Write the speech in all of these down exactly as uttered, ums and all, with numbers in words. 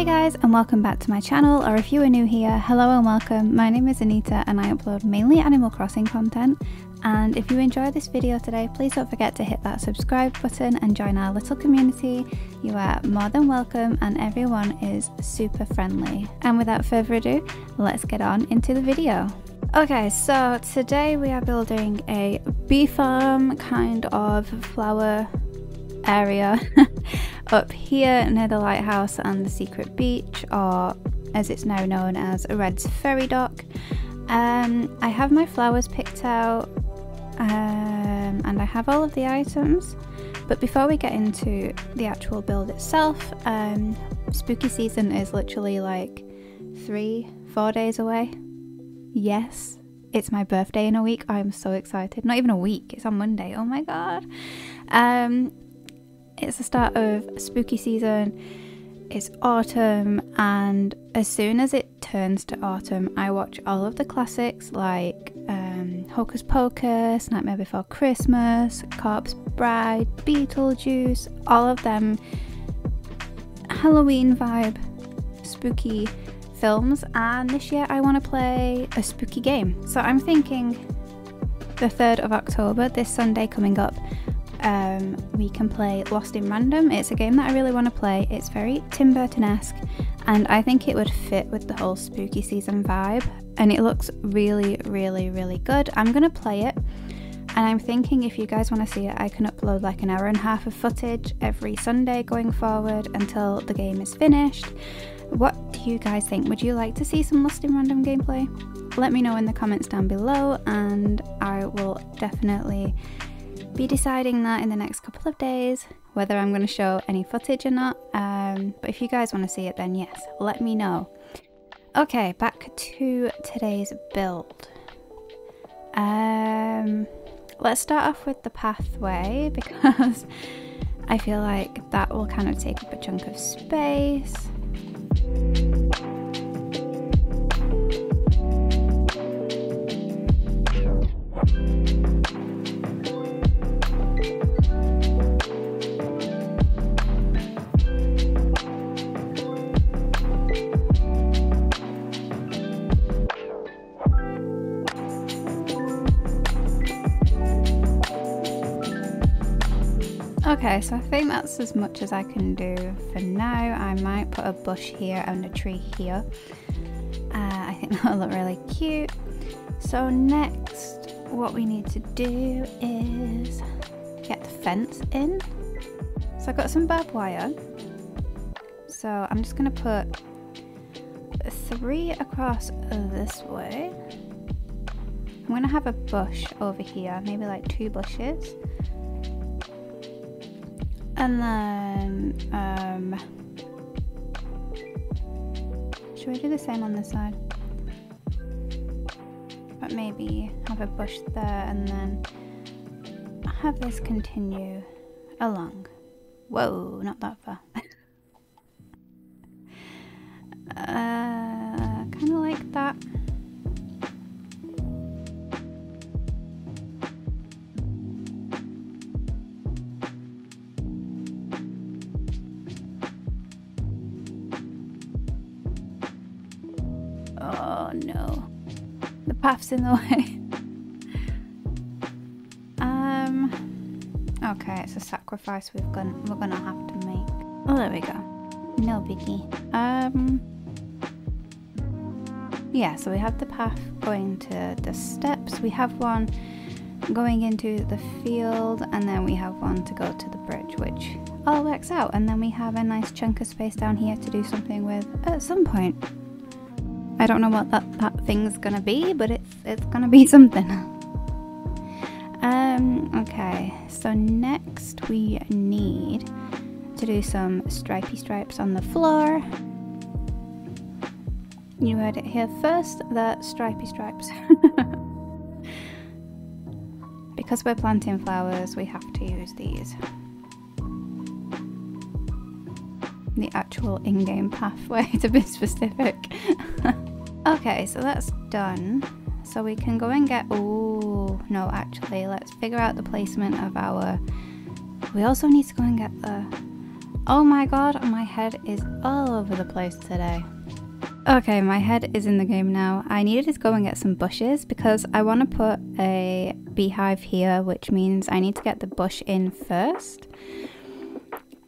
Hey guys, and welcome back to my channel, or if you are new here, hello and welcome. My name is Anita and I upload mainly Animal Crossing content, and if you enjoyed this video today, please don't forget to hit that subscribe button and join our little community. You are more than welcome and everyone is super friendly. And without further ado, let's get on into the video. Okay, so today we are building a bee farm kind of flower area up here near the lighthouse and the secret beach, or as it's now known as Red's Ferry Dock. Um, I have my flowers picked out um, and I have all of the items, but before we get into the actual build itself, um, spooky season is literally like three, four days away. Yes, it's my birthday in a week. I'm so excited. Not even a week, it's on Monday. Oh my god. Um, It's the start of spooky season, it's autumn, and as soon as it turns to autumn, I watch all of the classics like um, Hocus Pocus, Nightmare Before Christmas, Corpse Bride, Beetlejuice, all of them Halloween vibe, spooky films, and this year I want to play a spooky game. So I'm thinking the third of October, this Sunday coming up, Um, we can play Lost in Random. It's a game that I really want to play. It's very Tim Burton-esque and I think it would fit with the whole spooky season vibe, and it looks really really really good. I'm gonna play it, and I'm thinking if you guys want to see it, I can upload like an hour and a half of footage every Sunday going forward until the game is finished. What do you guys think? Would you like to see some Lost in Random gameplay? Let me know in the comments down below and I will definitely be deciding that in the next couple of days whether I'm going to show any footage or not, um, but if you guys want to see it, then yes, let me know. Okay, back to today's build. Um, let's start off with the pathway because I feel like that will kind of take up a chunk of space. Okay, so I think that's as much as I can do for now. I might put a bush here and a tree here. Uh, I think that'll look really cute. So next, what we need to do is get the fence in. So I've got some barbed wire. So I'm just gonna put three across this way. I'm gonna have a bush over here, maybe like two bushes. And then, um, should we do the same on this side? But maybe have a bush there and then have this continue along. Whoa, not that far. uh, kind of like that. Oh no, the path's in the way. um, okay, it's a sacrifice we've gonna we're gonna have to make. Oh, there we go. No biggie. Um, yeah. So we have the path going to the steps. We have one going into the field, and then we have one to go to the bridge, which all works out. And then we have a nice chunk of space down here to do something with at some point. I don't know what that, that thing's gonna be, but it's, it's gonna be something. um, okay, so next we need to do some stripey stripes on the floor. You heard it here first, the stripey stripes. Because we're planting flowers, we have to use these. The actual in-game pathway, to be specific. Okay, so that's done. So we can go and get, oh no, actually let's figure out the placement of our, we also need to go and get the Oh my god, my head is all over the place today. Okay, my head is in the game now. I needed to go and get some bushes because I want to put a beehive here, which means I need to get the bush in first.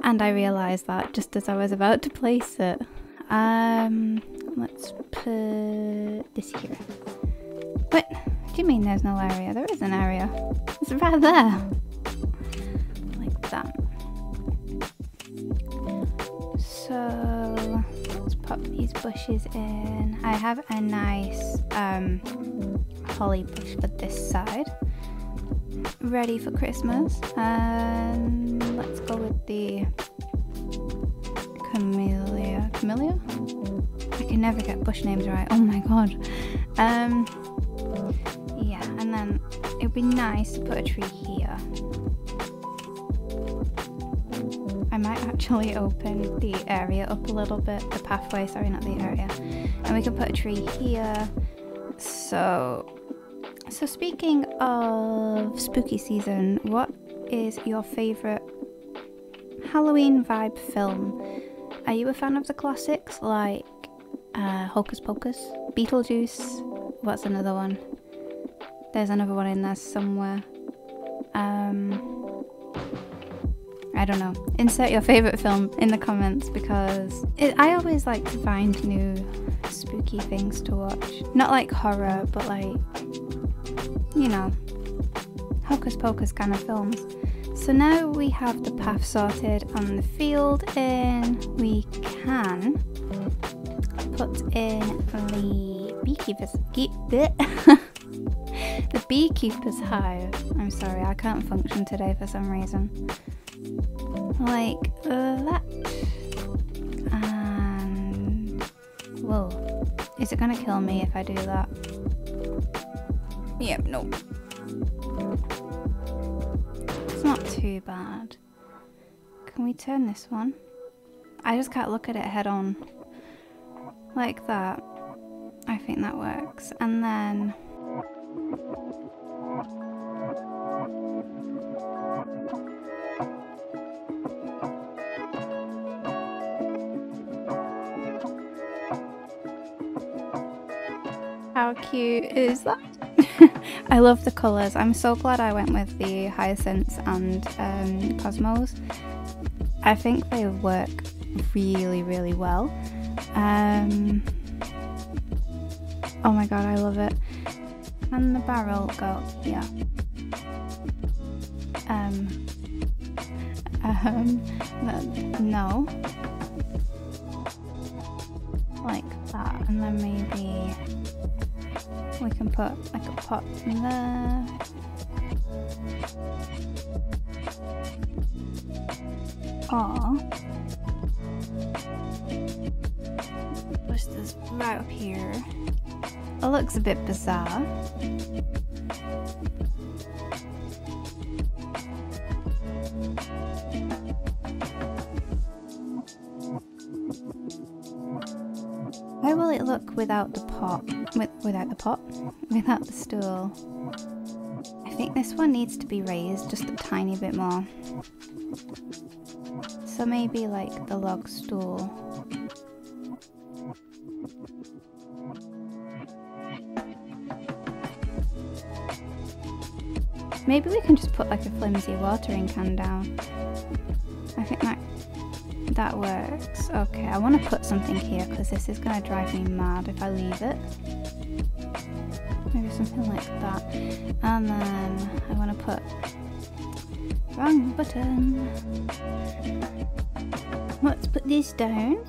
And I realised that just as I was about to place it. Um, let's put this here. What? Do you mean there's no area? There is an area. It's right there. Like that. So let's pop these bushes in. I have a nice um, holly bush for this side, ready for Christmas. And um, let's go with the camellia. Camellia? I can never get bush names right. Oh my god. Um, yeah, and then it would be nice to put a tree here. I might actually open the area up a little bit, the pathway, sorry, not the area. And we can put a tree here. So, so speaking of spooky season, what is your favourite Halloween vibe film? Are you a fan of the classics like uh, Hocus Pocus, Beetlejuice? What's another one? There's another one in there somewhere. Um... I don't know. Insert your favourite film in the comments because it, I always like to find new spooky things to watch. Not like horror, but like, you know, Hocus Pocus kind of films. So now we have the path sorted on the field and we can put in the beekeeper's, the beekeeper's hive. I'm sorry, I can't function today for some reason. Like that. And whoa. Is it gonna kill me if I do that? Yep, no. It's not too bad. Can we turn this one? I just can't look at it head on. Like that. I think that works. And then how cute is that? I love the colours. I'm so glad I went with the hyacinths and um, cosmos. I think they work really, really well. Um, oh my god, I love it. And the barrel go, yeah. Um, um, no. Like that, and then maybe we can put like a pot in there. Or push this right up here. It looks a bit bizarre. How will it look without the pot? With, without the pot? Without the stool? I think this one needs to be raised just a tiny bit more. So maybe like the log stool. Maybe we can just put like a flimsy watering can down. I think that That works. Okay, I want to put something here because this is going to drive me mad if I leave it. Maybe something like that. And then I want to put... Wrong button. Let's put this down.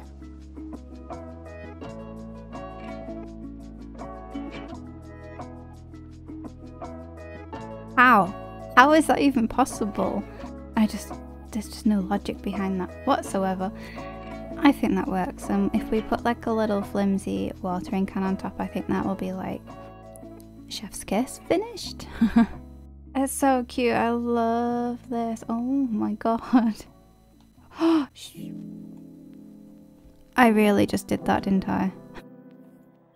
How? How is that even possible? I just... There's just no logic behind that whatsoever. I think that works. Um, if we put like a little flimsy watering can on top, I think that will be like chef's kiss finished. It's so cute. I love this. Oh my god. I really just did that, didn't I?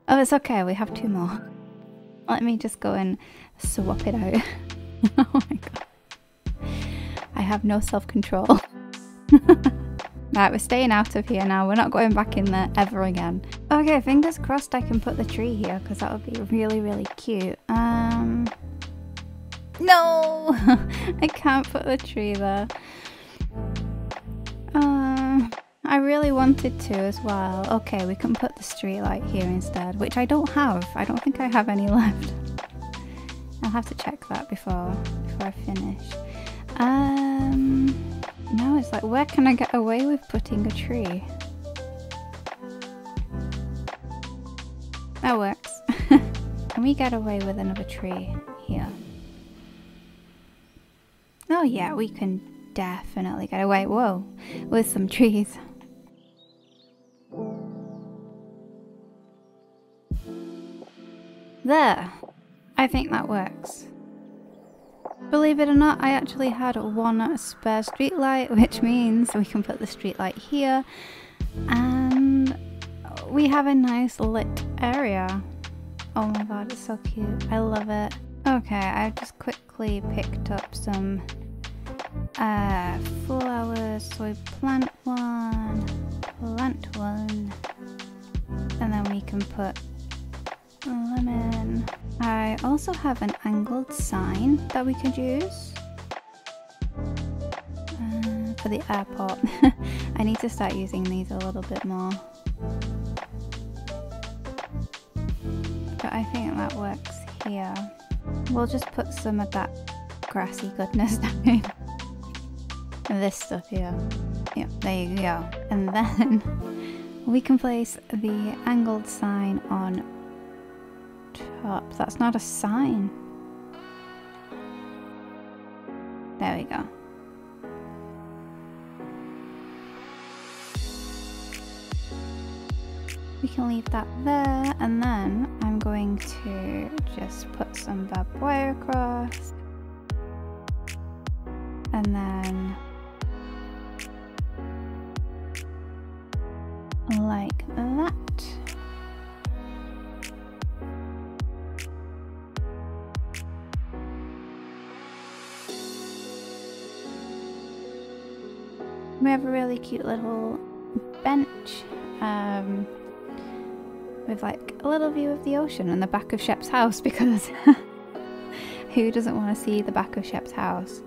Oh, it's okay. We have two more. Let me just go and swap it out. Oh my god. I have no self-control. Right, we're staying out of here now. We're not going back in there ever again. Okay, fingers crossed I can put the tree here because that would be really, really cute. Um, no! I can't put the tree there. Um, I really wanted to as well. Okay, we can put the streetlight here instead, which I don't have. I don't think I have any left. I'll have to check that before, before I finish. Um... No, it's like, where can I get away with putting a tree? That works. Can we get away with another tree here? Oh yeah, we can definitely get away, whoa, with some trees. There! I think that works. Believe it or not, I actually had one spare streetlight, which means we can put the streetlight here, and we have a nice lit area. Oh my god, it's so cute. I love it. Okay, I just quickly picked up some uh, flowers, so we plant one, plant one, and then we can put lemon. I also have an angled sign that we could use uh, for the airport. I need to start using these a little bit more, but I think that works here. We'll just put some of that grassy goodness down. This stuff here. Yep, there you go. And then we can place the angled sign on top. That's not a sign. There we go. We can leave that there, and then I'm going to just put some barbed wire across, and then like that. We have a really cute little bench um, with like a little view of the ocean and the back of Shep's house, because who doesn't want to see the back of Shep's house?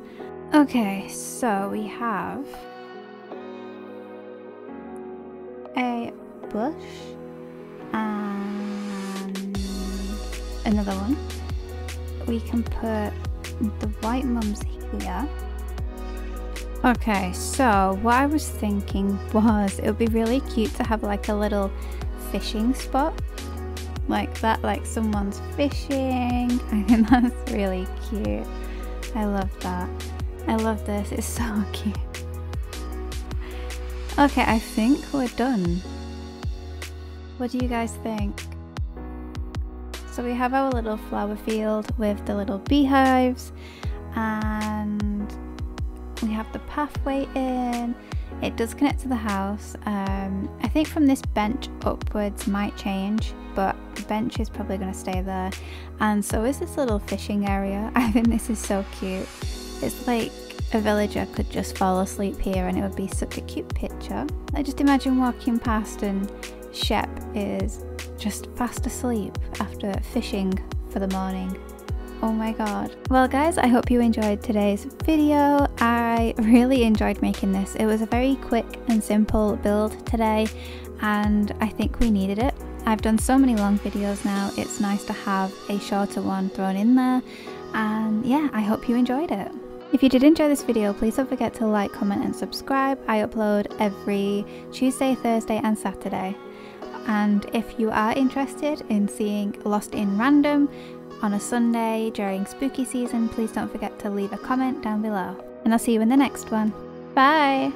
Okay, so we have a bush and another one. We can put the white mums here. Okay, so what I was thinking was it would be really cute to have like a little fishing spot like that, like someone's fishing. I think that's really cute. I love that. I love this. It's so cute. Okay, I think we're done. What do you guys think? So we have our little flower field with the little beehives, and we have the pathway in. It does connect to the house. Um, I think from this bench upwards might change, but the bench is probably going to stay there. And so is this little fishing area. I think this is so cute. It's like a villager could just fall asleep here and it would be such a cute picture. I just imagine walking past and Shep is just fast asleep after fishing for the morning. Oh my god. Well guys, I hope you enjoyed today's video. I really enjoyed making this. It was a very quick and simple build today, and I think we needed it. I've done so many long videos now, it's nice to have a shorter one thrown in there. And yeah, I hope you enjoyed it. If you did enjoy this video, please don't forget to like, comment and subscribe. I upload every Tuesday, Thursday and Saturday. And if you are interested in seeing Lost in Random on a Sunday during spooky season, please don't forget to leave a comment down below. And I'll see you in the next one. Bye!